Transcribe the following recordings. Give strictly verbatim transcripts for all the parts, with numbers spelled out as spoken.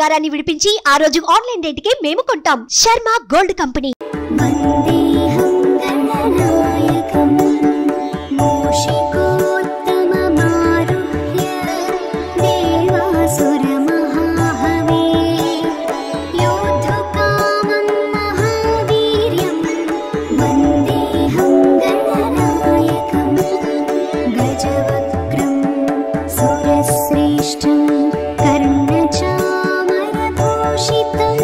బంగారాన్ని విడిపించి ఆ రోజు ఆన్లైన్ రేటుకే మేము కొంటాం. Sharma gold company. कर्णचामरभूषितं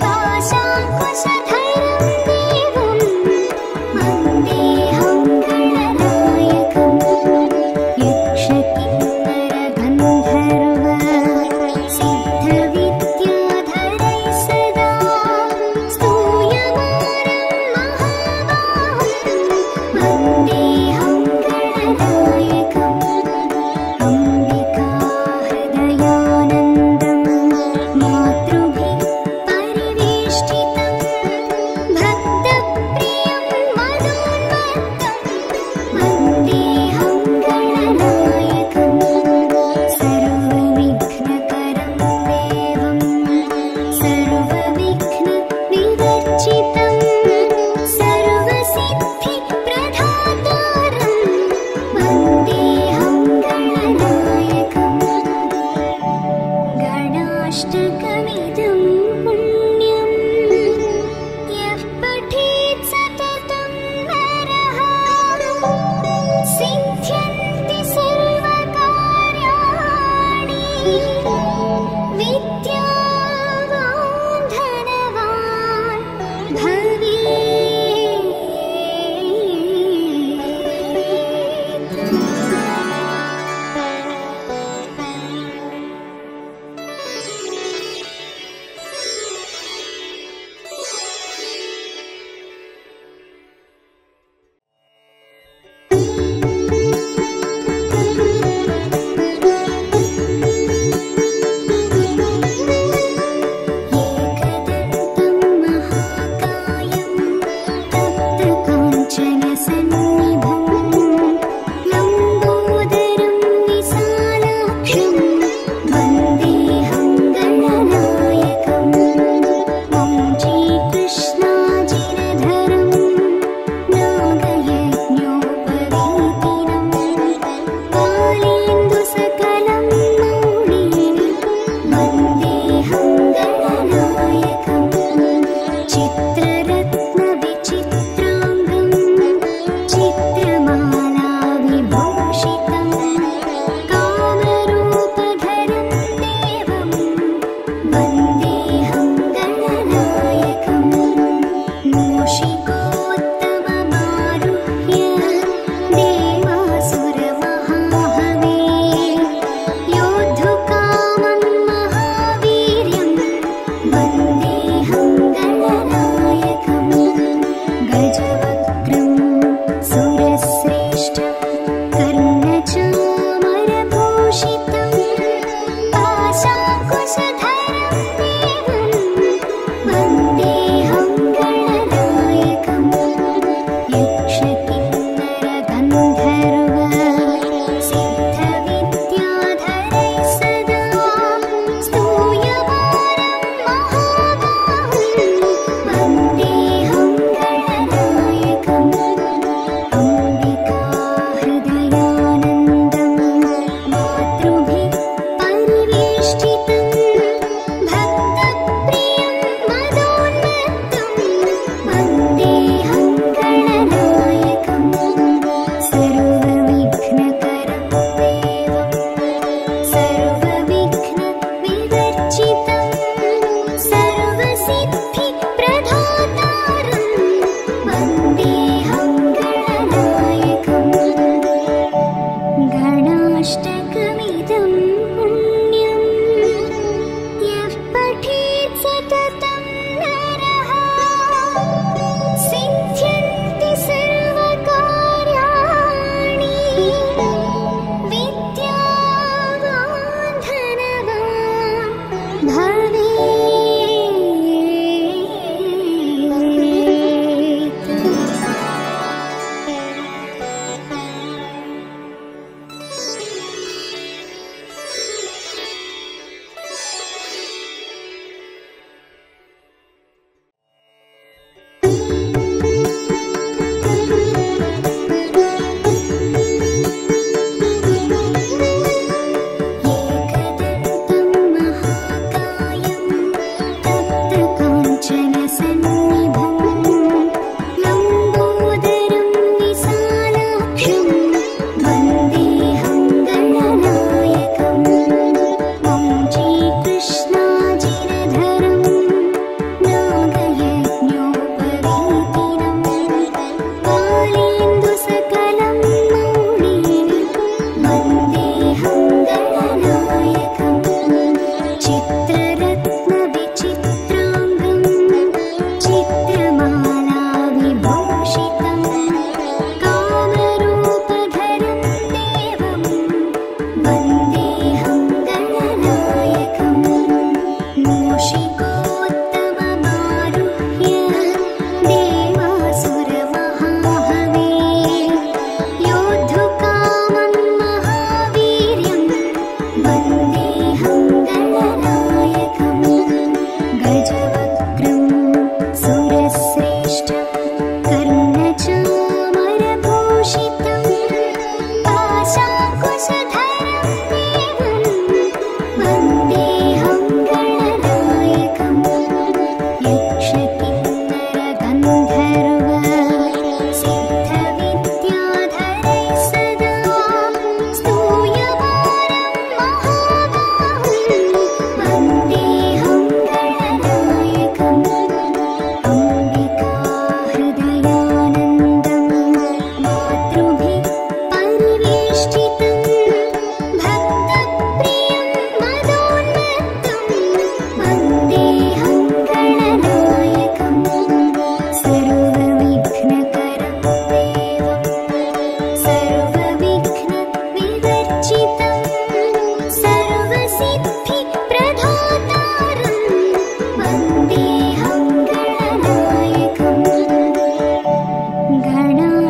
पाशाकुशधरम्.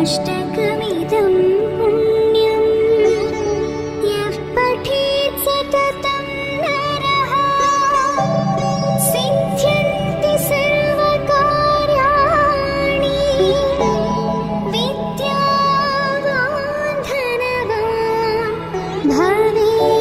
अष्टकमिदं पुण्यं यः पठेत् सततं नरः सिद्ध्यन्ति सर्वकार्याणि विद्यावान् धनवान् भवेत्।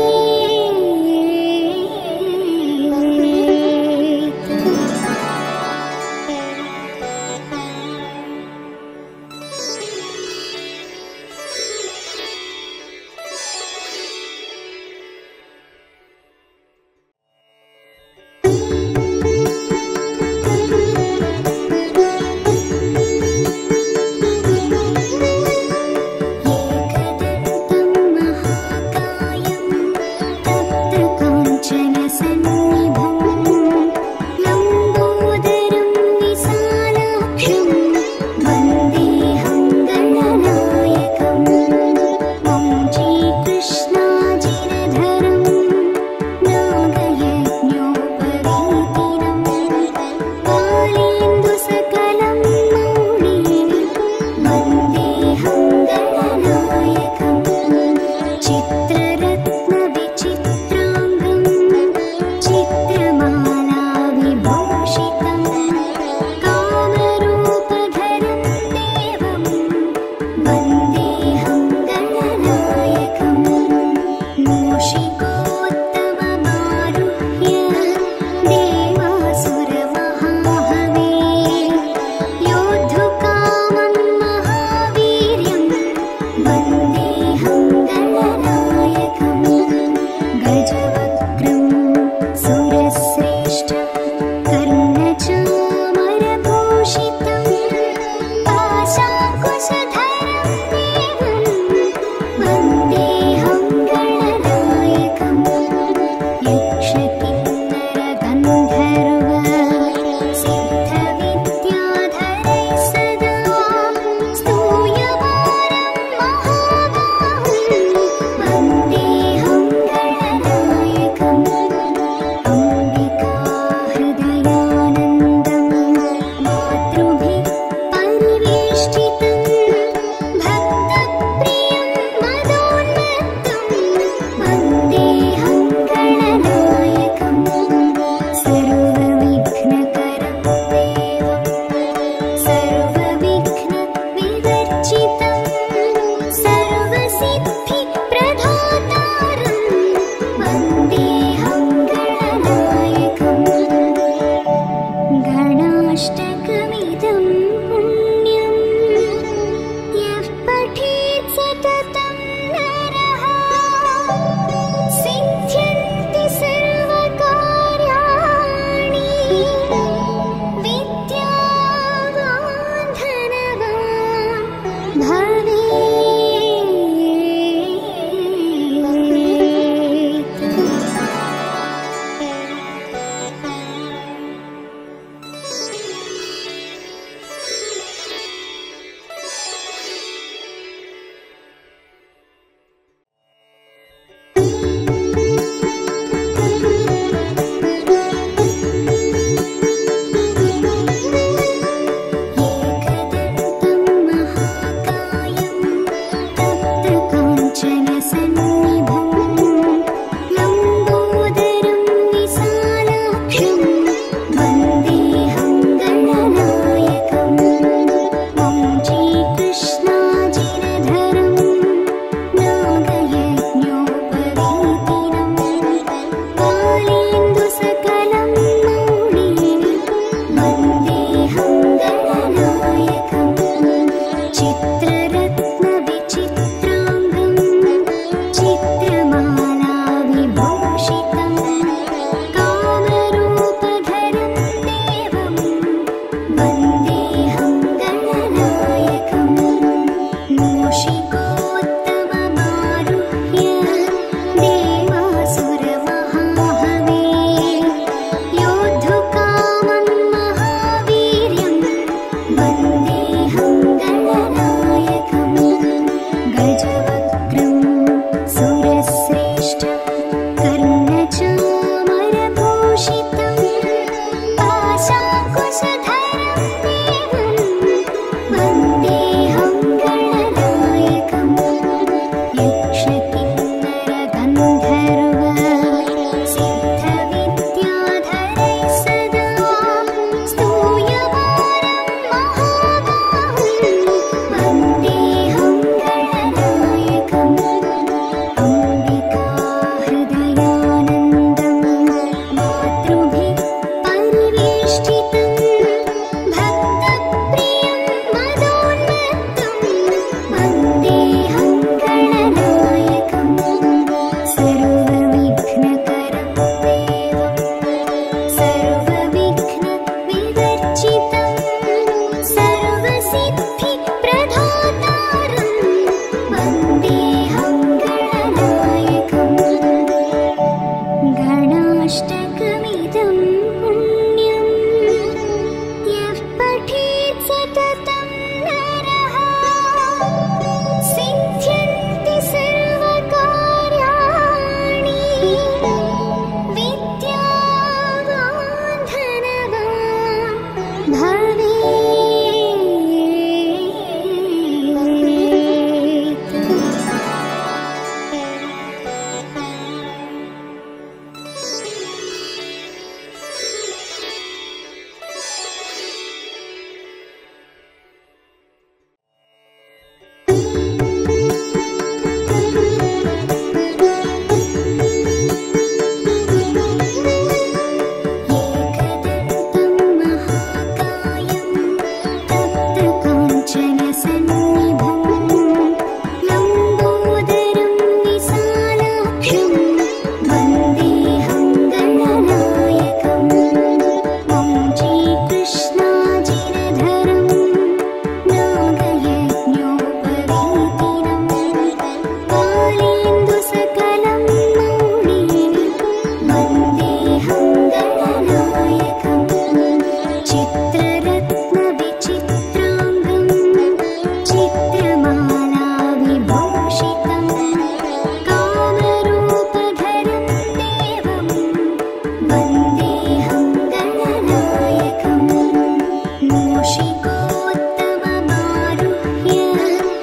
देवासुर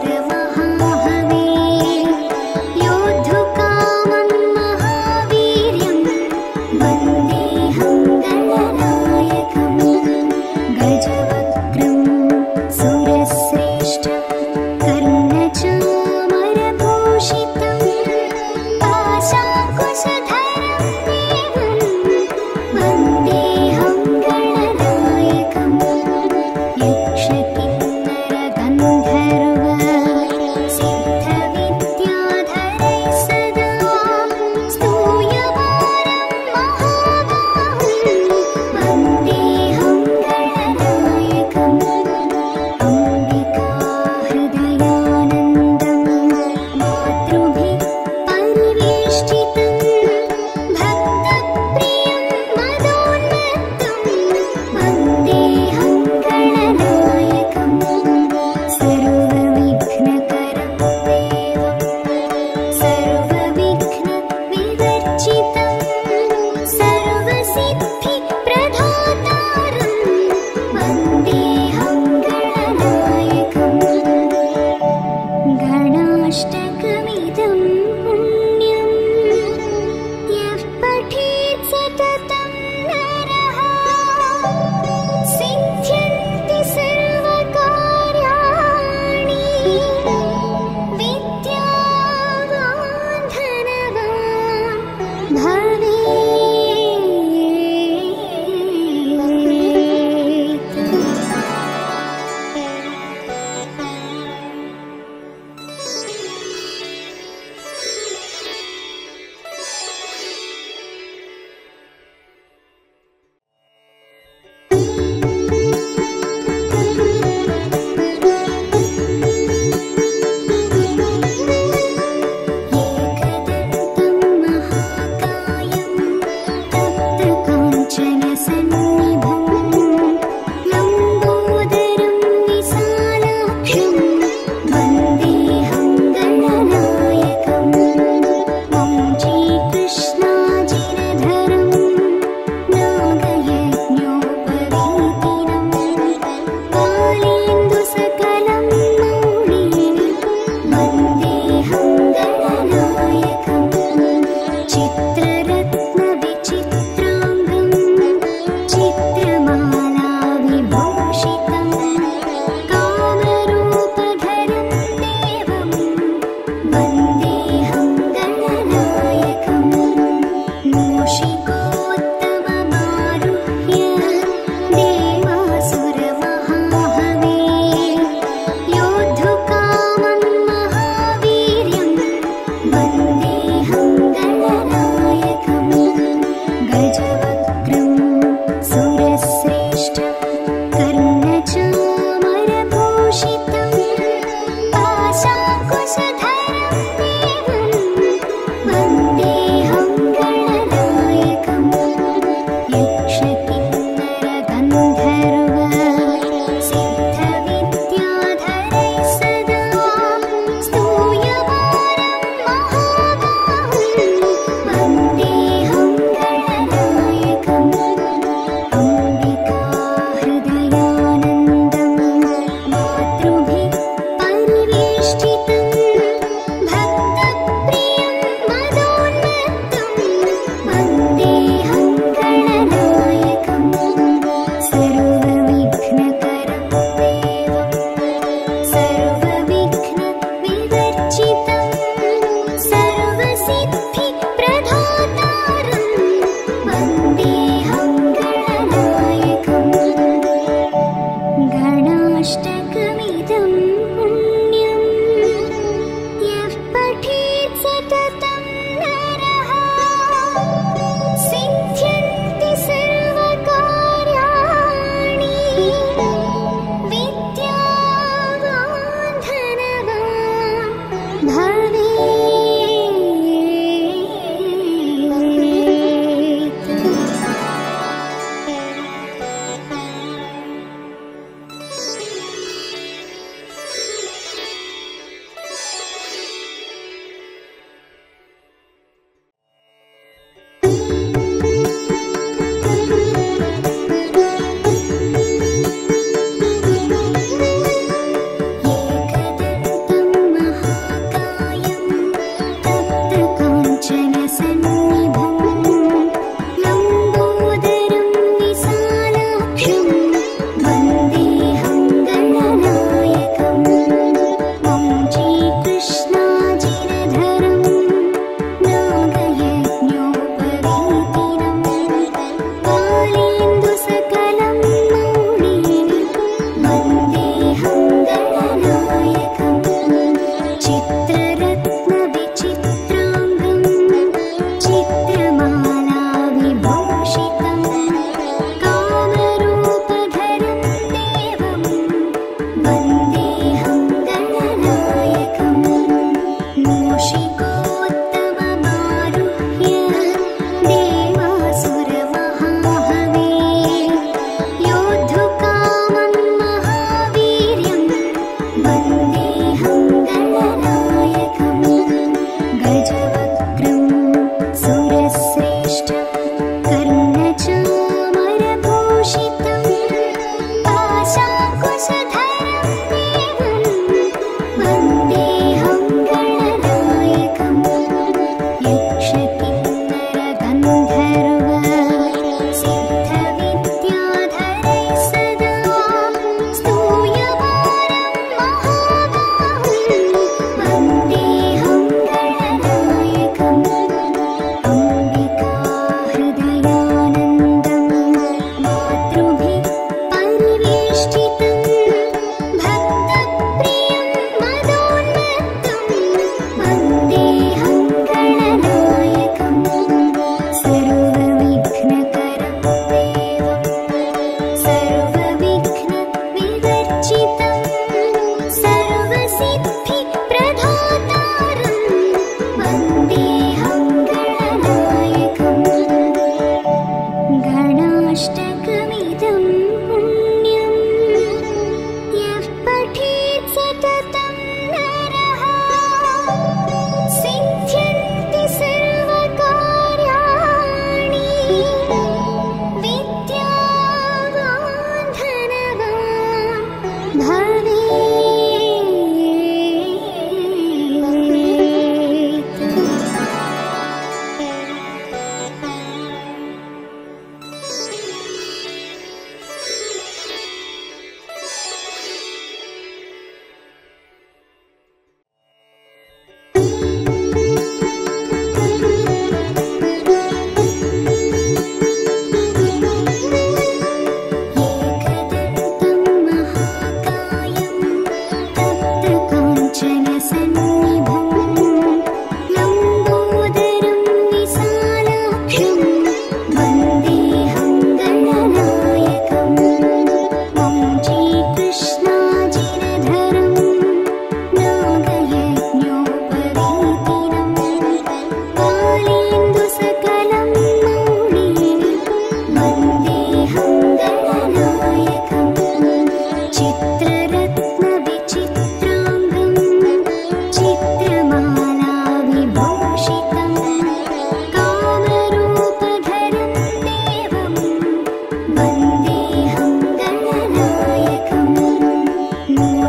महाहवे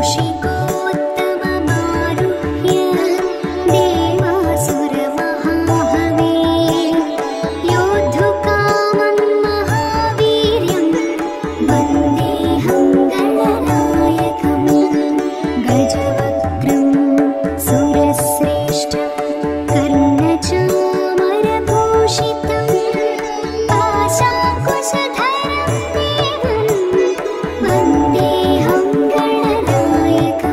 वंदे हम गणनायक।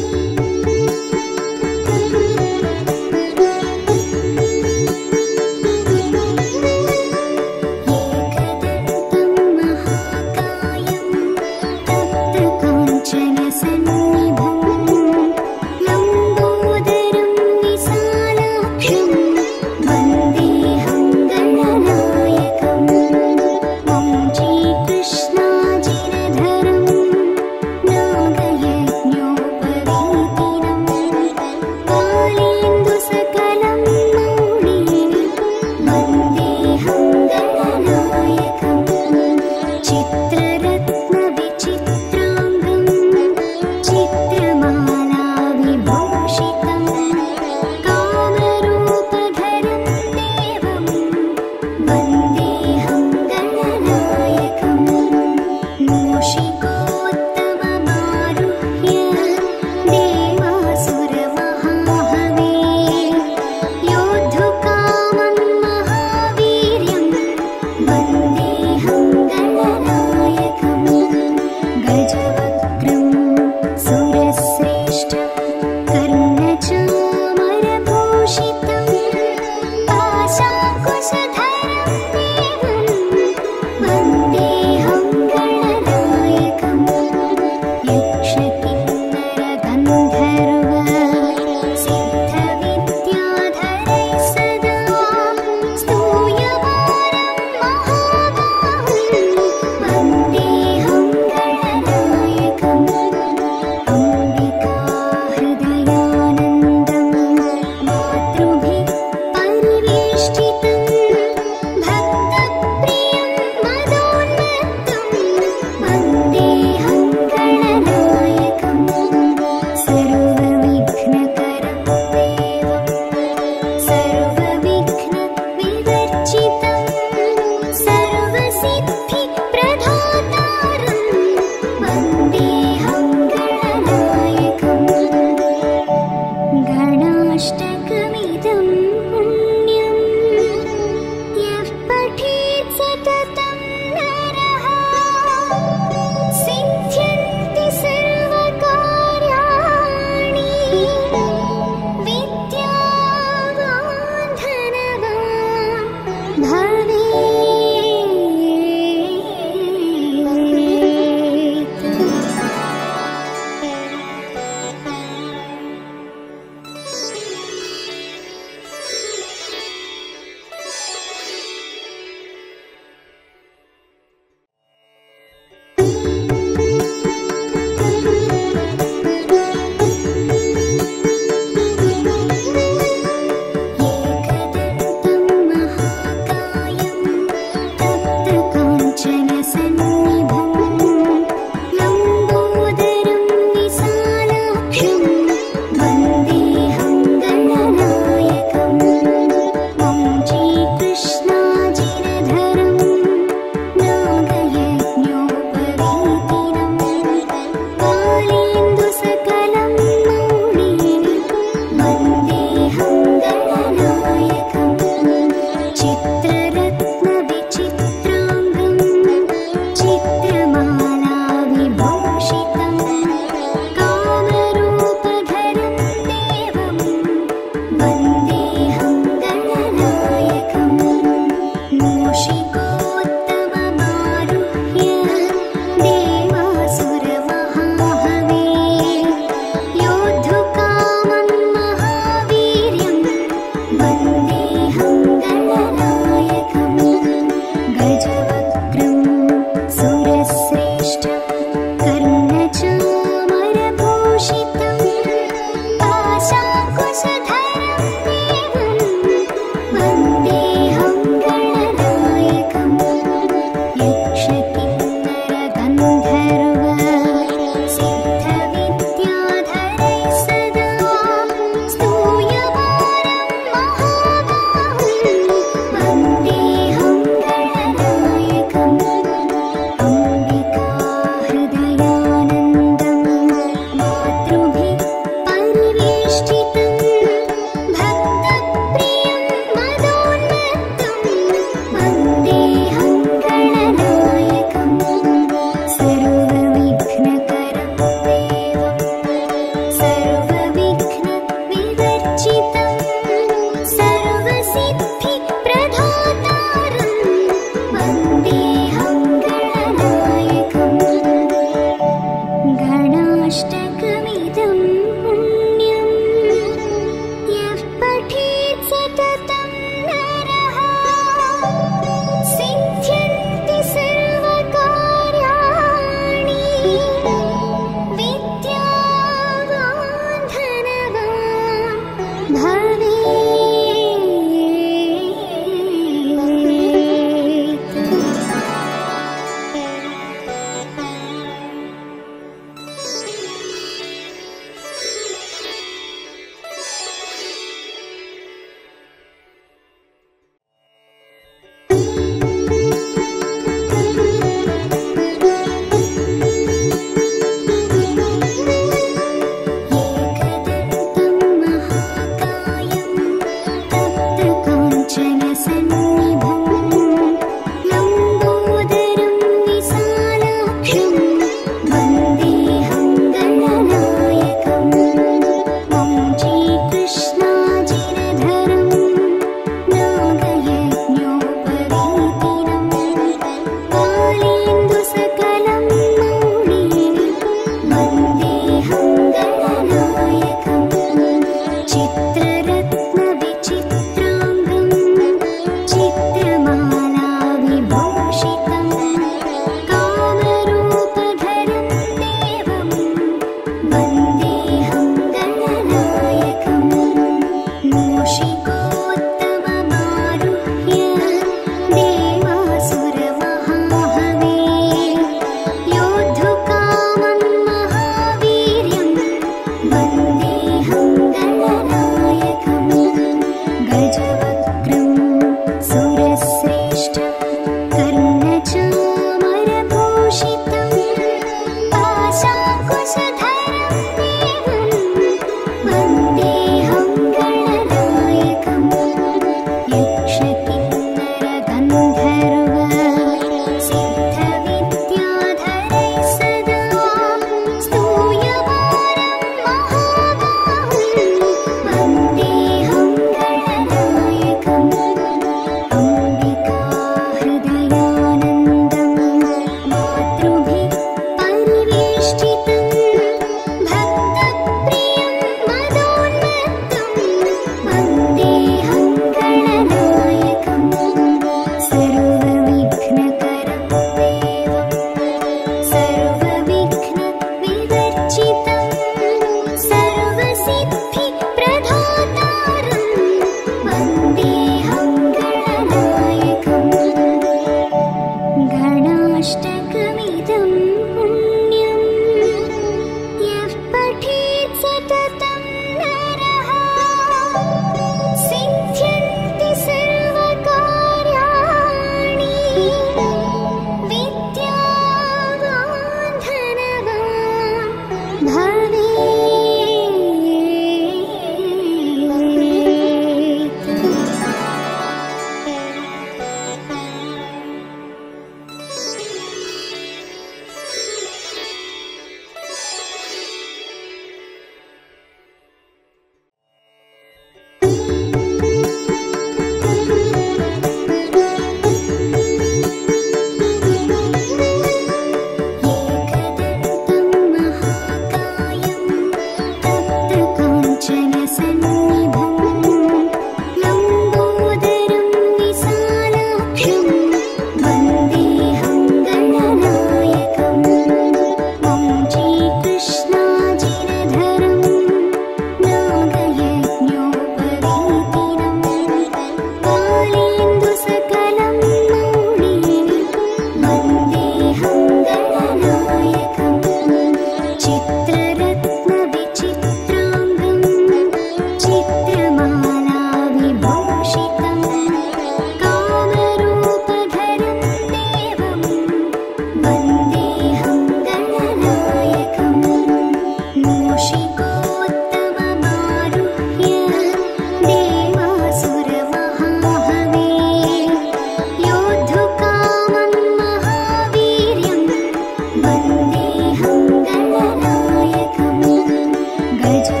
जय जय।